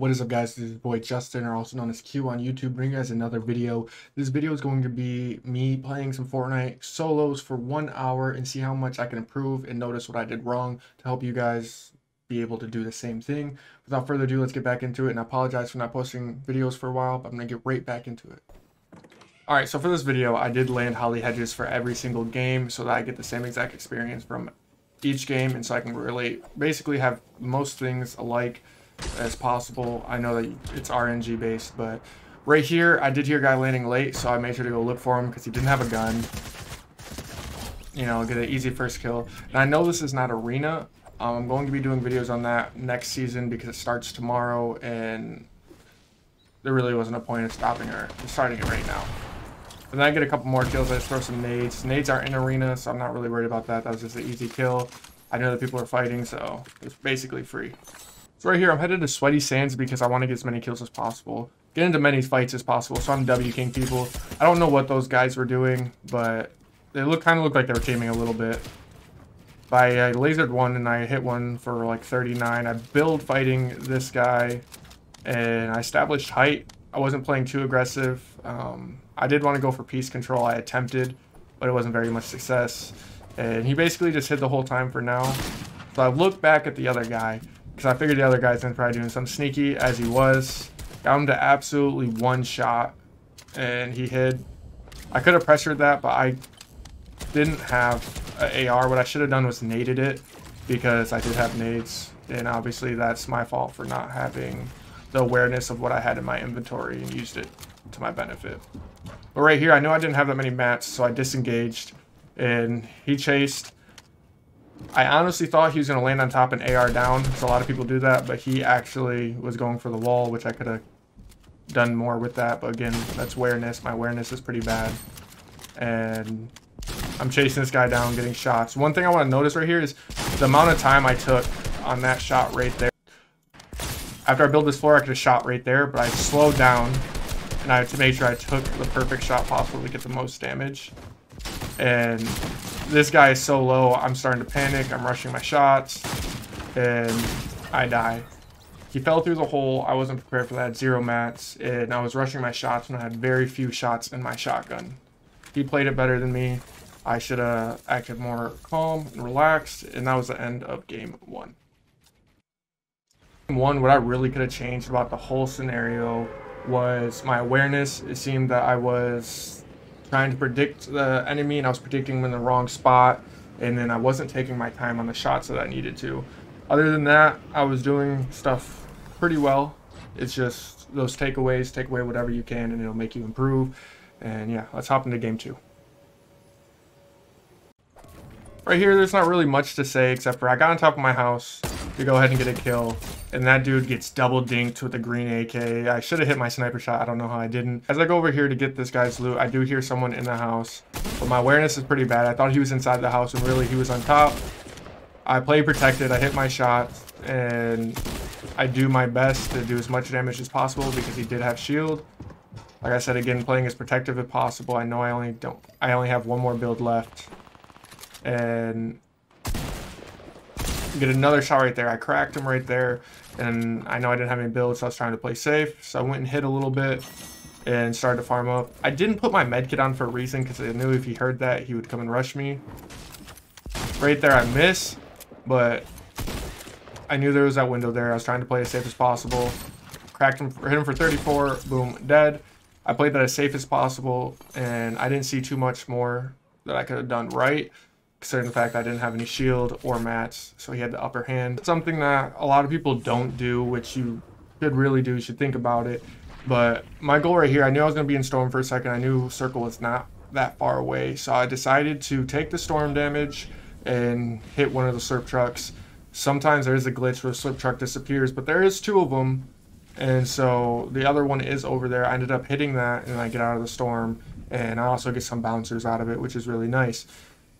What is up, guys? This is your boy Justin, or also known as Q on YouTube, bringing you guys another video. This video is going to be me playing some Fortnite solos for 1 hour and see how much I can improve and notice what I did wrong to help you guys be able to do the same thing. Without further ado, let's get back into it, and I apologize for not posting videos for a while, but I'm gonna get right back into it. Alright, so for this video, I did land Holly Hedges for every single game so that I get the same exact experience from each game, and so I can really basically have most things alike as possible. I know that it's RNG based, but right here, I did hear a guy landing late, so I made sure to go look for him because he didn't have a gun. You know, get an easy first kill. And I know this is not Arena. I'm going to be doing videos on that next season because it starts tomorrow, and there really wasn't a point of starting it right now. And then I get a couple more kills. I just throw some nades. Nades aren't in Arena, so I'm not really worried about that. That was just an easy kill. I know that people are fighting, so it's basically free. So right here, I'm headed to Sweaty Sands because I want to get as many kills as possible. Get into many fights as possible, so I'm W-king people. I don't know what those guys were doing, but they kind of looked like they were teaming a little bit. But I lasered one, and I hit one for like 39. I build fighting this guy, and I established height. I wasn't playing too aggressive. I did want to go for peace control. I attempted, but it wasn't very much success. And he basically just hid the whole time for now. So I looked back at the other guy because I figured the other guy's been probably doing something sneaky, as he was. Got him to absolutely one shot, and he hid. I could have pressured that, but I didn't have an AR. What I should have done was naded it because I did have nades. And obviously that's my fault for not having the awareness of what I had in my inventory and used it to my benefit. But right here, I know I didn't have that many mats, so I disengaged, and he chased. I honestly thought he was going to land on top and AR down, because a lot of people do that, but he actually was going for the wall, which I could have done more with that, but again, that's awareness. My awareness is pretty bad, and I'm chasing this guy down, getting shots. One thing I want to notice right here is the amount of time I took on that shot right there. After I built this floor, I could have shot right there, but I slowed down, and I had to make sure I took the perfect shot possible to get the most damage. And this guy is so low, I'm starting to panic. I'm rushing my shots, and I die. He fell through the hole. I wasn't prepared for that. Zero mats, and I was rushing my shots when I had very few shots in my shotgun. He played it better than me. I should have acted more calm and relaxed, and that was the end of game one. What I really could have changed about the whole scenario was my awareness. It seemed that I was trying to predict the enemy, and I was predicting them in the wrong spot, and then I wasn't taking my time on the shots that I needed to. Other than that, I was doing stuff pretty well. It's just those takeaways. Take away whatever you can, and it'll make you improve. And yeah, let's hop into game two. Right here, there's not really much to say except for I got on top of my house to go ahead and get a kill, and that dude gets double dinked with a green AK. I should have hit my sniper shot. I don't know how I didn't. As I go over here to get this guy's loot, I do hear someone in the house, but my awareness is pretty bad. I thought he was inside the house, and really he was on top. I play protected. I hit my shot, and I do my best to do as much damage as possible because he did have shield. Like I said, again, playing as protective as possible. I know I only have one more build left, and get another shot right there. I cracked him right there, and I know I didn't have any builds, so I was trying to play safe. So I went and hid a little bit and started to farm up. I didn't put my med kit on for a reason because I knew if he heard that, he would come and rush me. Right there, I miss, but I knew there was that window there. I was trying to play as safe as possible. Cracked him, hit him for 34, boom, dead. I played that as safe as possible, and I didn't see too much more that I could have done right, considering the fact I didn't have any shield or mats, so he had the upper hand. It's something that a lot of people don't do, which you should really do. You should think about it. But my goal right here, I knew I was going to be in storm for a second. I knew circle was not that far away, so I decided to take the storm damage and hit one of the slurp trucks. Sometimes there is a glitch where a slurp truck disappears, but there is two of them, and so the other one is over there. I ended up hitting that, and I get out of the storm, and I also get some bouncers out of it, which is really nice.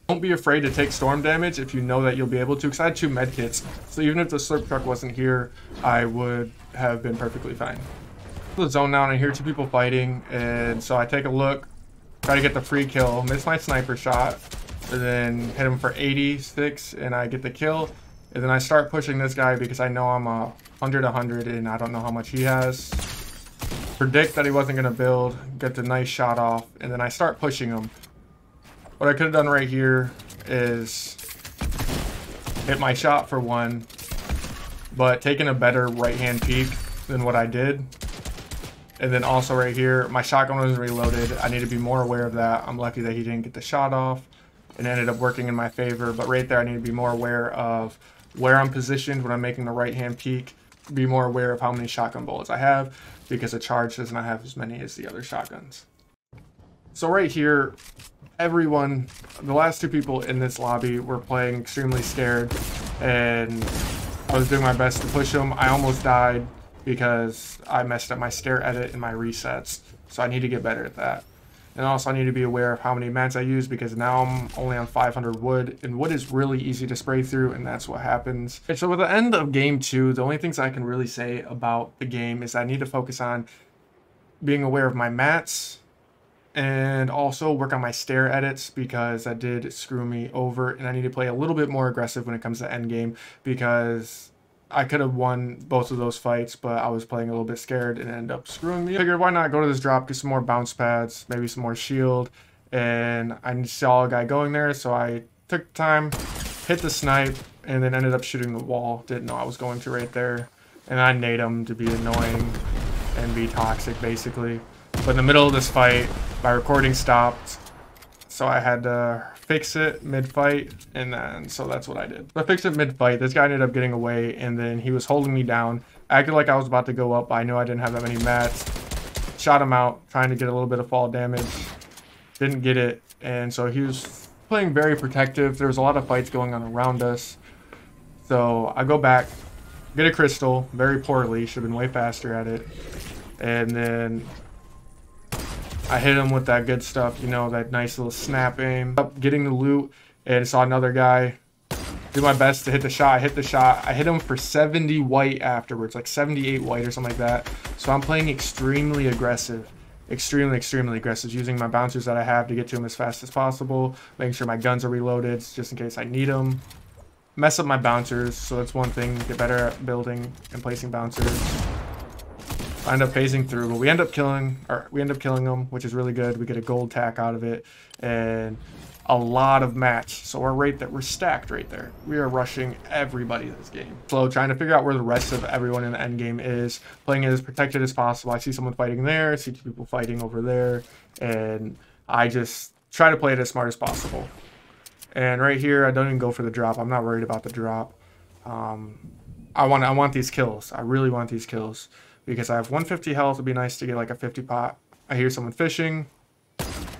Don't be afraid to take storm damage if you know that you'll be able to, because I had two med kits, so even if the slurp truck wasn't here, I would have been perfectly fine. The zone now, and I hear two people fighting, and so I take a look, try to get the free kill, miss my sniper shot, and then hit him for 86, and I get the kill. And then I start pushing this guy because I know I'm a 100, and I don't know how much he has. Predict that he wasn't going to build, get the nice shot off, and then I start pushing him. What I could have done right here is hit my shot for one, but taking a better right-hand peek than what I did. And then also right here, my shotgun was reloaded. I need to be more aware of that. I'm lucky that he didn't get the shot off. It ended up working in my favor, but right there I need to be more aware of where I'm positioned when I'm making the right-hand peek. Be more aware of how many shotgun bullets I have, because a charge does not have as many as the other shotguns. So right here, everyone, the last two people in this lobby were playing extremely scared, and I was doing my best to push them. I almost died because I messed up my scare edit and my resets, so I need to get better at that. And also I need to be aware of how many mats I use, because now I'm only on 500 wood, and wood is really easy to spray through, and that's what happens. Okay, so with the end of game two, the only things I can really say about the game is I need to focus on being aware of my mats and also work on my stair edits, because that did screw me over, and I need to play a little bit more aggressive when it comes to end game, because I could have won both of those fights, but I was playing a little bit scared and ended up screwing me. I figured, why not go to this drop, get some more bounce pads, maybe some more shield, and I saw a guy going there, so I took time, hit the snipe, and then ended up shooting the wall. Didn't know I was going to right there, and I nade him to be annoying and be toxic, basically. But in the middle of this fight, my recording stopped, so I had to fix it mid-fight, and then so that's what I did. I fixed it mid-fight. This guy ended up getting away, and then he was holding me down. I acted like I was about to go up, but I knew I didn't have that many mats. Shot him out, trying to get a little bit of fall damage. Didn't get it, and so he was playing very protective. There was a lot of fights going on around us. So I go back, get a crystal, very poorly. Should have been way faster at it. And then I hit him with that good stuff, you know, that nice little snap aim. Up getting the loot, and saw another guy. Do my best to hit the shot. I hit the shot. I hit him for 70 white afterwards, like 78 white or something like that. So I'm playing extremely aggressive. Extremely aggressive, using my bouncers that I have to get to him as fast as possible, making sure my guns are reloaded just in case I need them. Mess up my bouncers, so that's one thing. Get better at building and placing bouncers. I end up phasing through, but we end up killing them, which is really good. We get a gold tack out of it and a lot of mats. So we're right there. We're stacked right there. We are rushing everybody this game. Slow, trying to figure out where the rest of everyone in the end game is, playing it as protected as possible. I see someone fighting there, I see two people fighting over there, and I just try to play it as smart as possible. And right here, I don't even go for the drop. I'm not worried about the drop. I want these kills. I really want these kills. Because I have 150 health, it'd be nice to get like a 50 pot. I hear someone fishing,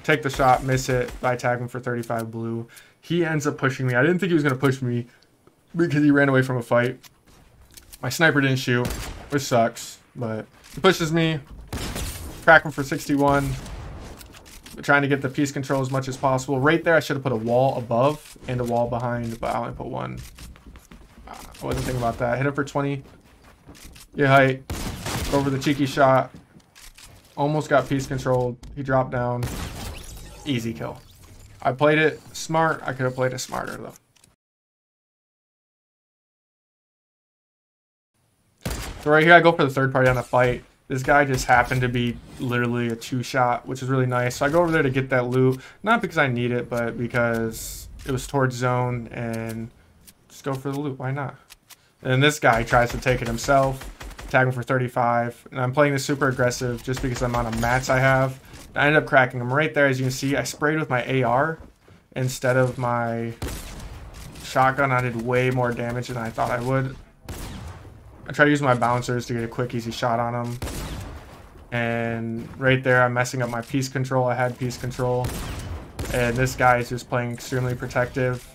take the shot, miss it. I tag him for 35 blue. He ends up pushing me. I didn't think he was going to push me because he ran away from a fight. My sniper didn't shoot, which sucks, but he pushes me. Crack him for 61. We're trying to get the piece control as much as possible. Right there, I should have put a wall above and a wall behind, but I only put one. I wasn't thinking about that. I hit him for 20. Yeah, height. Over the cheeky shot, almost got piece controlled. He dropped down, easy kill. I played it smart. I could have played it smarter though. So right here, I go for the third party on the fight. This guy just happened to be literally a two shot, which is really nice. So I go over there to get that loot, not because I need it, but because it was towards zone, and just go for the loot. Why not? And this guy tries to take it himself. Tag him for 35, and I'm playing this super aggressive just because the amount of mats I have. I ended up cracking him right there. As you can see, I sprayed with my AR instead of my shotgun. I did way more damage than I thought I would. I try to use my bouncers to get a quick, easy shot on him. And right there, I'm messing up my piece control. I had piece control, and this guy is just playing extremely protective.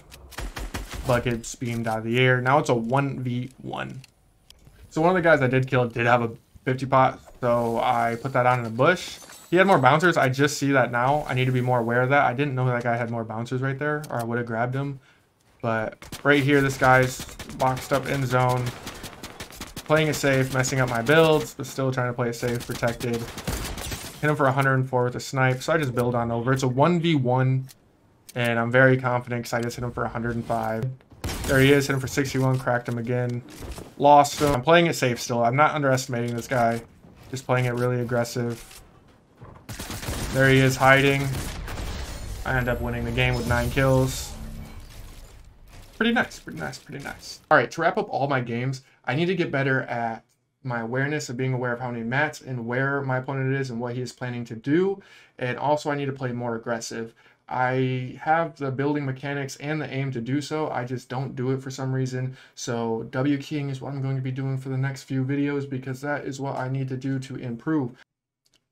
Buckets beamed out of the air. Now it's a 1v1. So one of the guys I did kill did have a 50 pot, so I put that on in a bush. He had more bouncers. I just see that now. I need to be more aware of that. I didn't know that guy had more bouncers right there, or I would have grabbed him. But right here, this guy's boxed up in zone, playing it safe, messing up my builds, but still trying to play it safe, protected. Hit him for 104 with a snipe, so I just build on over. It's a 1v1, and I'm very confident because I just hit him for 105. There he is, hit him for 61, cracked him again. Lost him. I'm playing it safe still. I'm not underestimating this guy. Just playing it really aggressive. There he is, hiding. I end up winning the game with 9 kills. Pretty nice, pretty nice, pretty nice. All right, to wrap up all my games, I need to get better at my awareness of being aware of how many mats and where my opponent is and what he is planning to do. And also I need to play more aggressive. I have the building mechanics and the aim to do so. I just don't do it for some reason. So W keying is what I'm going to be doing for the next few videos because that is what I need to do to improve.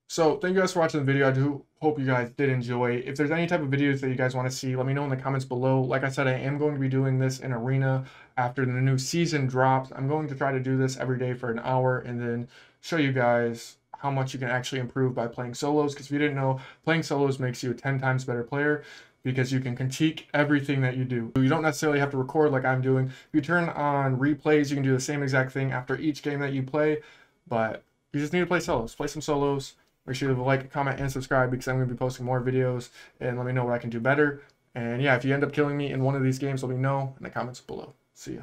So thank you guys for watching the video. I do hope you guys did enjoy. If there's any type of videos that you guys want to see, let me know in the comments below. Like I said, I am going to be doing this in Arena after the new season drops. I'm going to try to do this every day for an hour and then show you guys how much you can actually improve by playing solos. Because if you didn't know, playing solos makes you a 10 times better player because you can critique everything that you do. You don't necessarily have to record like I'm doing. If you turn on replays, you can do the same exact thing after each game that you play, but you just need to play solos. Play some solos. Make sure to like, comment, and subscribe because I'm going to be posting more videos. And let me know what I can do better. And yeah, if you end up killing me in one of these games, let me know in the comments below. See ya.